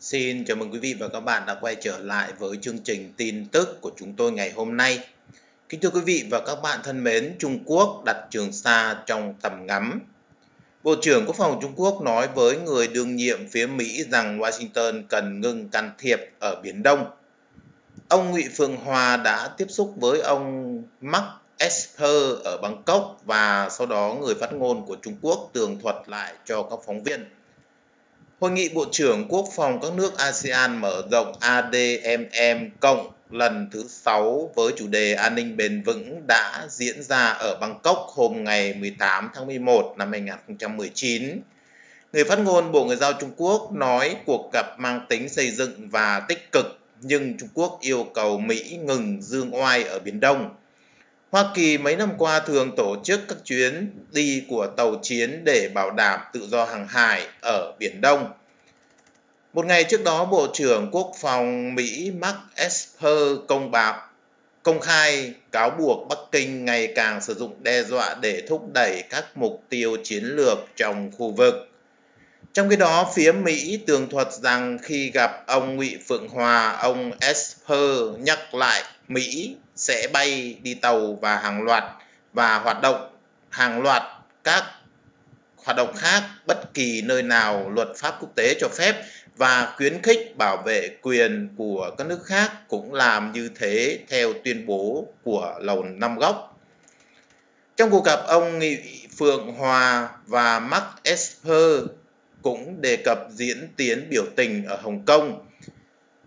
Xin chào mừng quý vị và các bạn đã quay trở lại với chương trình tin tức của chúng tôi ngày hôm nay. Kính thưa quý vị và các bạn thân mến, Trung Quốc đặt Trường Sa trong tầm ngắm. Bộ trưởng Quốc phòng Trung Quốc nói với người đương nhiệm phía Mỹ rằng Washington cần ngừng can thiệp ở Biển Đông. Ông Ngụy Phượng Hòa đã tiếp xúc với ông Mark Esper ở Bangkok và sau đó người phát ngôn của Trung Quốc tường thuật lại cho các phóng viên. Hội nghị Bộ trưởng Quốc phòng các nước ASEAN mở rộng ADMM cộng lần thứ 6 với chủ đề an ninh bền vững đã diễn ra ở Bangkok hôm ngày 18 tháng 11 năm 2019. Người phát ngôn Bộ Ngoại giao Trung Quốc nói cuộc gặp mang tính xây dựng và tích cực, nhưng Trung Quốc yêu cầu Mỹ ngừng dương oai ở Biển Đông. Hoa Kỳ mấy năm qua thường tổ chức các chuyến đi của tàu chiến để bảo đảm tự do hàng hải ở Biển Đông. Một ngày trước đó, Bộ trưởng Quốc phòng Mỹ Mark Esper công khai cáo buộc Bắc Kinh ngày càng sử dụng đe dọa để thúc đẩy các mục tiêu chiến lược trong khu vực. Trong khi đó, phía Mỹ tường thuật rằng khi gặp ông Ngụy Phượng Hòa, ông Esper nhắc lại Mỹ sẽ bay đi tàu và hàng loạt các hoạt động khác bất kỳ nơi nào luật pháp quốc tế cho phép và khuyến khích bảo vệ quyền của các nước khác cũng làm như thế theo tuyên bố của Lầu Năm Góc. Trong cuộc gặp, ông Ngụy Phượng Hòa và Mark Esper cũng đề cập diễn tiến biểu tình ở Hồng Kông.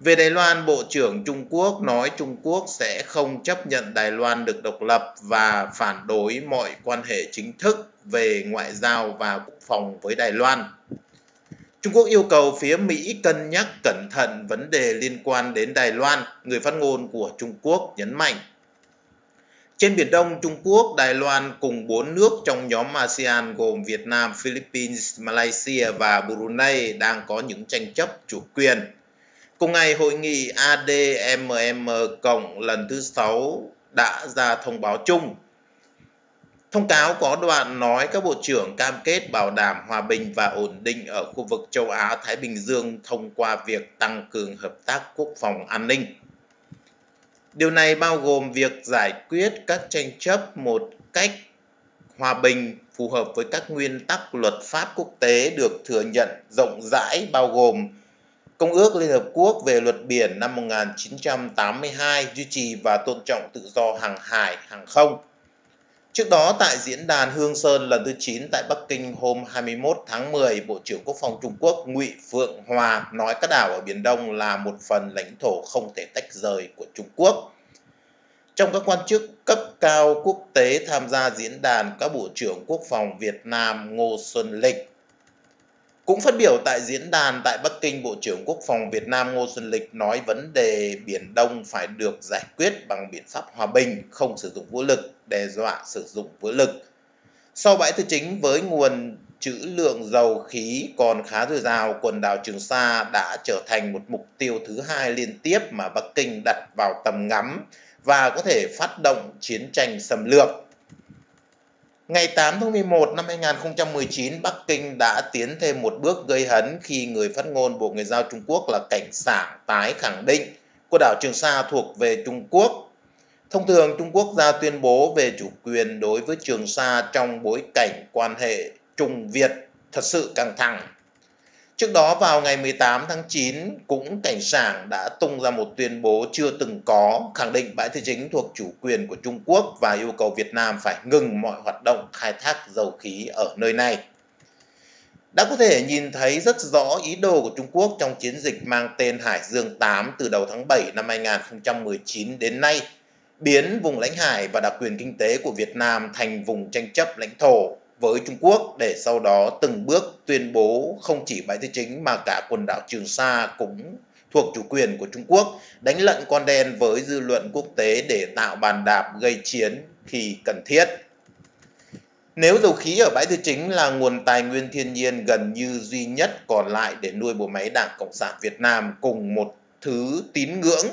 Về Đài Loan, Bộ trưởng Trung Quốc nói Trung Quốc sẽ không chấp nhận Đài Loan được độc lập và phản đối mọi quan hệ chính thức về ngoại giao và quốc phòng với Đài Loan. Trung Quốc yêu cầu phía Mỹ cân nhắc cẩn thận vấn đề liên quan đến Đài Loan, người phát ngôn của Trung Quốc nhấn mạnh. Trên Biển Đông, Trung Quốc, Đài Loan cùng 4 nước trong nhóm ASEAN gồm Việt Nam, Philippines, Malaysia và Brunei đang có những tranh chấp chủ quyền. Cùng ngày, hội nghị ADMM cộng lần thứ 6 đã ra thông báo chung. Thông cáo có đoạn nói các bộ trưởng cam kết bảo đảm hòa bình và ổn định ở khu vực châu Á-Thái Bình Dương thông qua việc tăng cường hợp tác quốc phòng an ninh. Điều này bao gồm việc giải quyết các tranh chấp một cách hòa bình phù hợp với các nguyên tắc luật pháp quốc tế được thừa nhận rộng rãi bao gồm Công ước Liên Hợp Quốc về Luật Biển năm 1982 duy trì và tôn trọng tự do hàng hải, hàng không. Trước đó, tại Diễn đàn Hương Sơn lần thứ 9 tại Bắc Kinh hôm 21 tháng 10, Bộ trưởng Quốc phòng Trung Quốc Ngụy Phượng Hòa nói các đảo ở Biển Đông là một phần lãnh thổ không thể tách rời của Trung Quốc. Trong các quan chức cấp cao quốc tế tham gia diễn đàn, các Bộ trưởng Quốc phòng Việt Nam Ngô Xuân Lịch cũng phát biểu tại diễn đàn tại Bắc Kinh. Bộ trưởng Quốc phòng Việt Nam Ngô Xuân Lịch nói vấn đề Biển Đông phải được giải quyết bằng biện pháp hòa bình, không sử dụng vũ lực, đe dọa sử dụng vũ lực. Sau Bãi Tư Chính với nguồn trữ lượng dầu khí còn khá dồi dào, quần đảo Trường Sa đã trở thành một mục tiêu thứ hai liên tiếp mà Bắc Kinh đặt vào tầm ngắm và có thể phát động chiến tranh xâm lược. Ngày 8 tháng 11 năm 2019, Bắc Kinh đã tiến thêm một bước gây hấn khi người phát ngôn Bộ Ngoại giao Trung Quốc là Cảnh Sảng tái khẳng định quần đảo Trường Sa thuộc về Trung Quốc. Thông thường, Trung Quốc ra tuyên bố về chủ quyền đối với Trường Sa trong bối cảnh quan hệ Trung Việt thật sự căng thẳng. Trước đó, vào ngày 18 tháng 9, cũng Cảnh Sảng đã tung ra một tuyên bố chưa từng có, khẳng định Bãi Tư Chính thuộc chủ quyền của Trung Quốc và yêu cầu Việt Nam phải ngừng mọi hoạt động khai thác dầu khí ở nơi này. Đã có thể nhìn thấy rất rõ ý đồ của Trung Quốc trong chiến dịch mang tên Hải Dương 8 từ đầu tháng 7 năm 2019 đến nay, biến vùng lãnh hải và đặc quyền kinh tế của Việt Nam thành vùng tranh chấp lãnh thổ với Trung Quốc để sau đó từng bước tuyên bố không chỉ Bãi Tư Chính mà cả quần đảo Trường Sa cũng thuộc chủ quyền của Trung Quốc, đánh lận con đen với dư luận quốc tế để tạo bàn đạp gây chiến khi cần thiết. Nếu dầu khí ở Bãi Tư Chính là nguồn tài nguyên thiên nhiên gần như duy nhất còn lại để nuôi bộ máy Đảng Cộng sản Việt Nam cùng một thứ tín ngưỡng,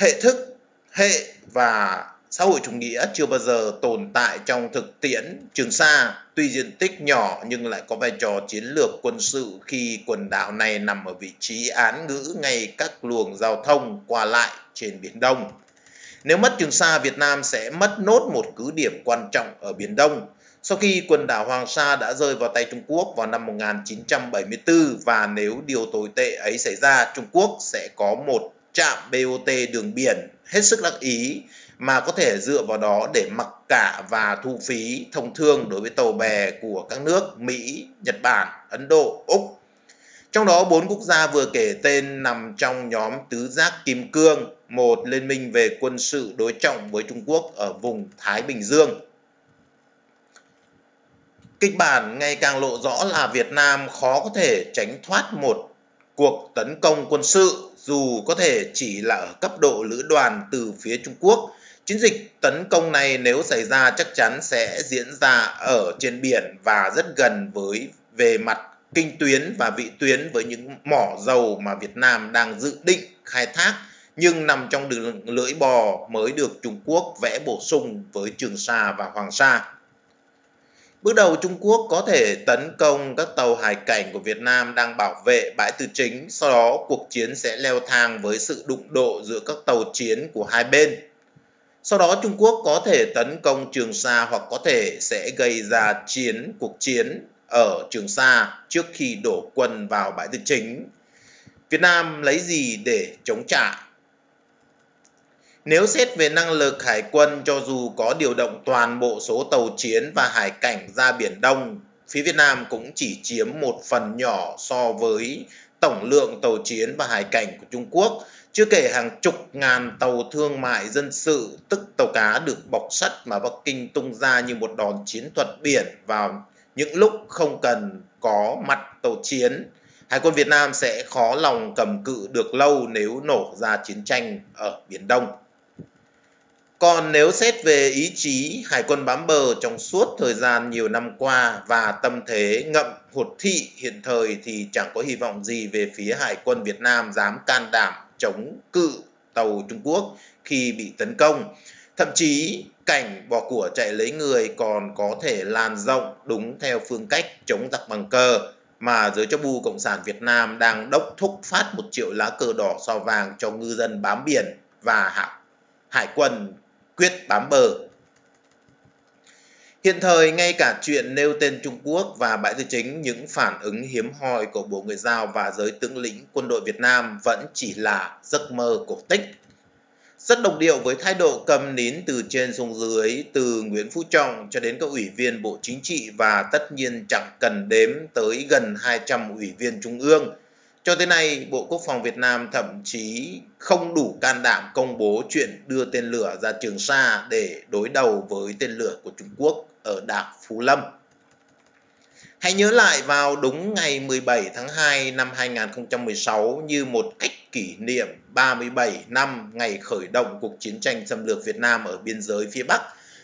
hệ thức, hệ và xã hội chủ nghĩa chưa bao giờ tồn tại trong thực tiễn, Trường Sa tuy diện tích nhỏ nhưng lại có vai trò chiến lược quân sự khi quần đảo này nằm ở vị trí án ngữ ngay các luồng giao thông qua lại trên Biển Đông. Nếu mất Trường Sa, Việt Nam sẽ mất nốt một cứ điểm quan trọng ở Biển Đông. Sau khi quần đảo Hoàng Sa đã rơi vào tay Trung Quốc vào năm 1974 và nếu điều tồi tệ ấy xảy ra, Trung Quốc sẽ có một trạm BOT đường biển hết sức đắc ý mà có thể dựa vào đó để mặc cả và thu phí thông thương đối với tàu bè của các nước Mỹ, Nhật Bản, Ấn Độ, Úc. Trong đó, 4 quốc gia vừa kể tên nằm trong nhóm tứ giác kim cương, một liên minh về quân sự đối trọng với Trung Quốc ở vùng Thái Bình Dương. Kịch bản ngày càng lộ rõ là Việt Nam khó có thể tránh thoát một cuộc tấn công quân sự, dù có thể chỉ là ở cấp độ lữ đoàn từ phía Trung Quốc. Chiến dịch tấn công này nếu xảy ra chắc chắn sẽ diễn ra ở trên biển và rất gần về mặt kinh tuyến và vị tuyến với những mỏ dầu mà Việt Nam đang dự định khai thác, nhưng nằm trong đường lưỡi bò mới được Trung Quốc vẽ bổ sung với Trường Sa và Hoàng Sa. Bước đầu, Trung Quốc có thể tấn công các tàu hải cảnh của Việt Nam đang bảo vệ Bãi Tư Chính, sau đó cuộc chiến sẽ leo thang với sự đụng độ giữa các tàu chiến của hai bên. Sau đó, Trung Quốc có thể tấn công Trường Sa hoặc có thể sẽ gây ra cuộc chiến ở Trường Sa trước khi đổ quân vào Bãi Tư Chính. Việt Nam lấy gì để chống trả? Nếu xét về năng lực hải quân, cho dù có điều động toàn bộ số tàu chiến và hải cảnh ra Biển Đông, phía Việt Nam cũng chỉ chiếm một phần nhỏ so với tổng lượng tàu chiến và hải cảnh của Trung Quốc, chưa kể hàng chục ngàn tàu thương mại dân sự, tức tàu cá được bọc sắt mà Bắc Kinh tung ra như một đòn chiến thuật biển vào những lúc không cần có mặt tàu chiến. Hải quân Việt Nam sẽ khó lòng cầm cự được lâu nếu nổ ra chiến tranh ở Biển Đông. Còn nếu xét về ý chí hải quân bám bờ trong suốt thời gian nhiều năm qua và tâm thế ngậm hụt thị hiện thời thì chẳng có hy vọng gì về phía hải quân Việt Nam dám can đảm chống cự tàu Trung Quốc khi bị tấn công. Thậm chí cảnh bỏ của chạy lấy người còn có thể lan rộng đúng theo phương cách chống giặc bằng cờ mà giới chóp bu Cộng sản Việt Nam đang đốc thúc phát 1 triệu lá cờ đỏ sao vàng cho ngư dân bám biển và hải quân quyết bám bờ. Hiện thời, ngay cả chuyện nêu tên Trung Quốc và Bãi Tư Chính, những phản ứng hiếm hoi của Bộ Ngoại giao và giới tướng lĩnh quân đội Việt Nam vẫn chỉ là giấc mơ cổ tích. Rất đồng điệu với thái độ cầm nín từ trên xuống dưới, từ Nguyễn Phú Trọng cho đến các ủy viên Bộ Chính trị và tất nhiên chẳng cần đếm tới gần 200 ủy viên Trung ương. Cho tới nay, Bộ Quốc phòng Việt Nam thậm chí không đủ can đảm công bố chuyện đưa tên lửa ra Trường Sa để đối đầu với tên lửa của Trung Quốc ở đảo Phú Lâm. Hãy nhớ lại vào đúng ngày 17 tháng 2 năm 2016 như một cách kỷ niệm 37 năm ngày khởi động cuộc chiến tranh xâm lược Việt Nam ở biên giới phía Bắc.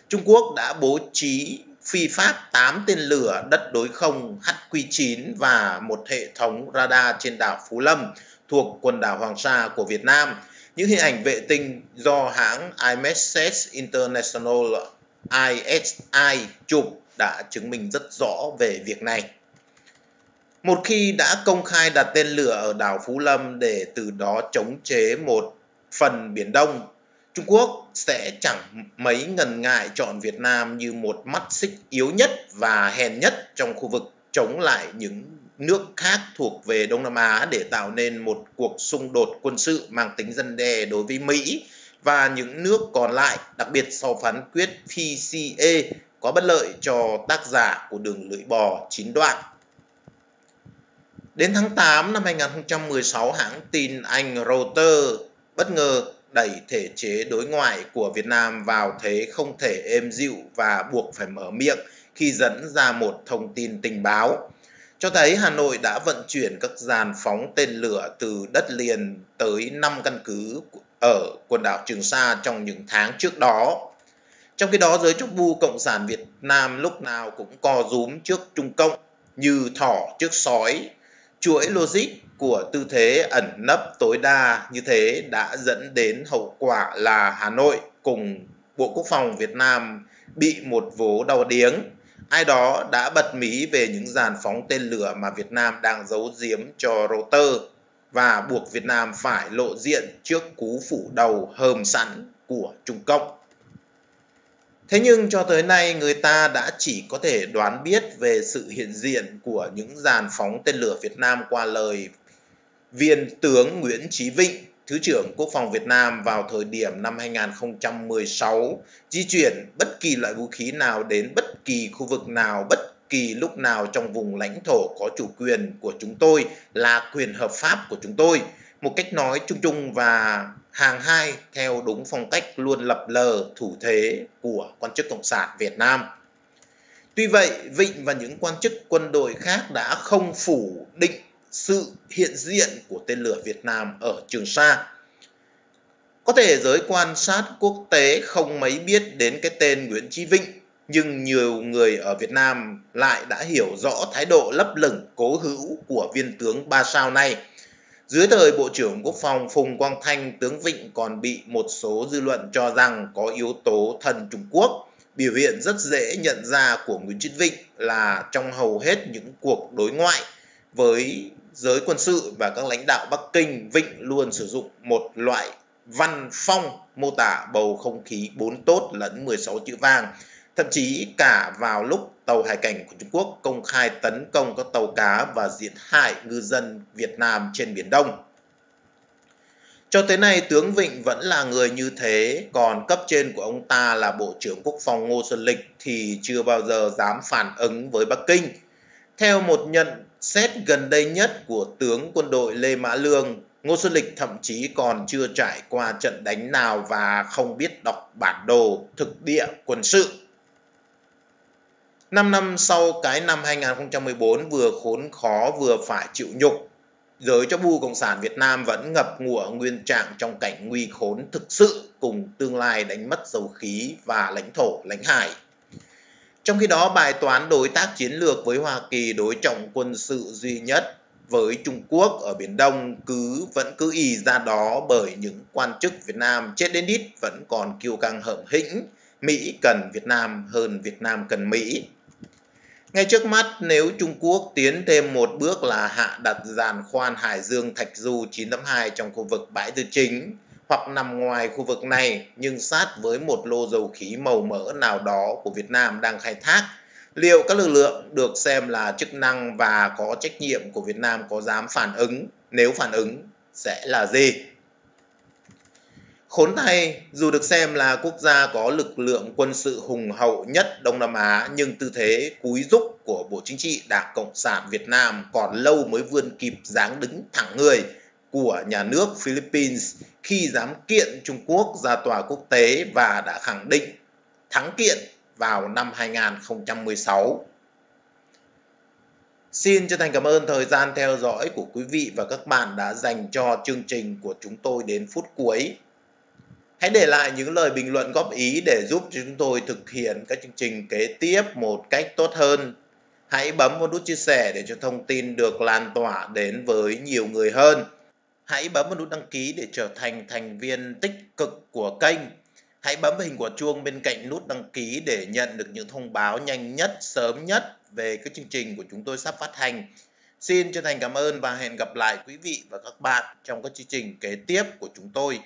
Trung Quốc đã bố trí phi pháp 8 tên lửa đất đối không HQ-9 và một hệ thống radar trên đảo Phú Lâm thuộc quần đảo Hoàng Sa của Việt Nam. Những hình ảnh vệ tinh do hãng IMSS International ISI chụp đã chứng minh rất rõ về việc này. Một khi đã công khai đặt tên lửa ở đảo Phú Lâm để từ đó chống chế một phần Biển Đông, Trung Quốc sẽ chẳng mấy ngần ngại chọn Việt Nam như một mắt xích yếu nhất và hèn nhất trong khu vực chống lại những nước khác thuộc về Đông Nam Á để tạo nên một cuộc xung đột quân sự mang tính răn đe đối với Mỹ và những nước còn lại, đặc biệt sau phán quyết PCA có bất lợi cho tác giả của đường lưỡi bò 9 đoạn. Đến tháng 8 năm 2016, hãng tin Anh Reuters bất ngờ đẩy thể chế đối ngoại của Việt Nam vào thế không thể êm dịu và buộc phải mở miệng khi dẫn ra một thông tin tình báo cho thấy Hà Nội đã vận chuyển các dàn phóng tên lửa từ đất liền tới 5 căn cứ ở quần đảo Trường Sa trong những tháng trước đó. Trong khi đó, giới chóp bu Cộng sản Việt Nam lúc nào cũng co rúm trước Trung Cộng như thỏ trước sói. Chuỗi logic của tư thế ẩn nấp tối đa như thế đã dẫn đến hậu quả là Hà Nội cùng Bộ Quốc phòng Việt Nam bị một vố đau điếng. Ai đó đã bật mí về những dàn phóng tên lửa mà Việt Nam đang giấu giếm cho Reuters và buộc Việt Nam phải lộ diện trước cú phủ đầu hờm sẵn của Trung Cộng. Thế nhưng cho tới nay người ta đã chỉ có thể đoán biết về sự hiện diện của những dàn phóng tên lửa Việt Nam qua lời Viên tướng Nguyễn Chí Vịnh, Thứ trưởng Quốc phòng Việt Nam vào thời điểm năm 2016, di chuyển bất kỳ loại vũ khí nào đến bất kỳ khu vực nào, bất kỳ lúc nào trong vùng lãnh thổ có chủ quyền của chúng tôi là quyền hợp pháp của chúng tôi. Một cách nói chung chung và hàng hai theo đúng phong cách luôn lập lờ thủ thế của quan chức Cộng sản Việt Nam. Tuy vậy, Vịnh và những quan chức quân đội khác đã không phủ định sự hiện diện của tên lửa Việt Nam ở Trường Sa. Có thể giới quan sát quốc tế không mấy biết đến cái tên Nguyễn Chí Vịnh, nhưng nhiều người ở Việt Nam lại đã hiểu rõ thái độ lấp lửng cố hữu của viên tướng ba sao này. Dưới thời Bộ trưởng Quốc phòng Phùng Quang Thanh, tướng Vịnh còn bị một số dư luận cho rằng có yếu tố thần Trung Quốc. Biểu hiện rất dễ nhận ra của Nguyễn Chí Vịnh là trong hầu hết những cuộc đối ngoại với giới quân sự và các lãnh đạo Bắc Kinh, Vịnh luôn sử dụng một loại văn phong mô tả bầu không khí 4 tốt lẫn 16 chữ vàng. Thậm chí cả vào lúc tàu hải cảnh của Trung Quốc công khai tấn công các tàu cá và giết hại ngư dân Việt Nam trên Biển Đông. Cho tới nay, tướng Vịnh vẫn là người như thế, còn cấp trên của ông ta là Bộ trưởng Quốc phòng Ngô Xuân Lịch thì chưa bao giờ dám phản ứng với Bắc Kinh. Theo một nhận xét gần đây nhất của tướng quân đội Lê Mã Lương, Ngô Xuân Lịch thậm chí còn chưa trải qua trận đánh nào và không biết đọc bản đồ thực địa quân sự. 5 năm sau cái năm 2014 vừa khốn khó vừa phải chịu nhục, giới cho bu Cộng sản Việt Nam vẫn ngập ngụa nguyên trạng trong cảnh nguy khốn thực sự cùng tương lai đánh mất dầu khí và lãnh thổ lãnh hải. Trong khi đó, bài toán đối tác chiến lược với Hoa Kỳ, đối trọng quân sự duy nhất với Trung Quốc ở Biển Đông vẫn cứ ì ra đó bởi những quan chức Việt Nam chết đến đít vẫn còn kiêu căng hậm hĩnh. Mỹ cần Việt Nam hơn Việt Nam cần Mỹ. Ngay trước mắt, nếu Trung Quốc tiến thêm một bước là hạ đặt giàn khoan Hải Dương Thạch Du 982 trong khu vực Bãi Tư Chính hoặc nằm ngoài khu vực này nhưng sát với một lô dầu khí màu mỡ nào đó của Việt Nam đang khai thác, liệu các lực lượng được xem là chức năng và có trách nhiệm của Việt Nam có dám phản ứng? Nếu phản ứng, sẽ là gì? Khốn thay, dù được xem là quốc gia có lực lượng quân sự hùng hậu nhất Đông Nam Á, nhưng tư thế cúi rúc của Bộ Chính trị Đảng Cộng sản Việt Nam còn lâu mới vươn kịp dáng đứng thẳng người của nhà nước Philippines khi dám kiện Trung Quốc ra tòa quốc tế và đã khẳng định thắng kiện vào năm 2016. Xin chân thành cảm ơn thời gian theo dõi của quý vị và các bạn đã dành cho chương trình của chúng tôi đến phút cuối. Hãy để lại những lời bình luận góp ý để giúp chúng tôi thực hiện các chương trình kế tiếp một cách tốt hơn. Hãy bấm vào nút chia sẻ để cho thông tin được lan tỏa đến với nhiều người hơn. Hãy bấm vào nút đăng ký để trở thành thành viên tích cực của kênh. Hãy bấm vào hình quả chuông bên cạnh nút đăng ký để nhận được những thông báo nhanh nhất, sớm nhất về các chương trình của chúng tôi sắp phát hành. Xin chân thành cảm ơn và hẹn gặp lại quý vị và các bạn trong các chương trình kế tiếp của chúng tôi.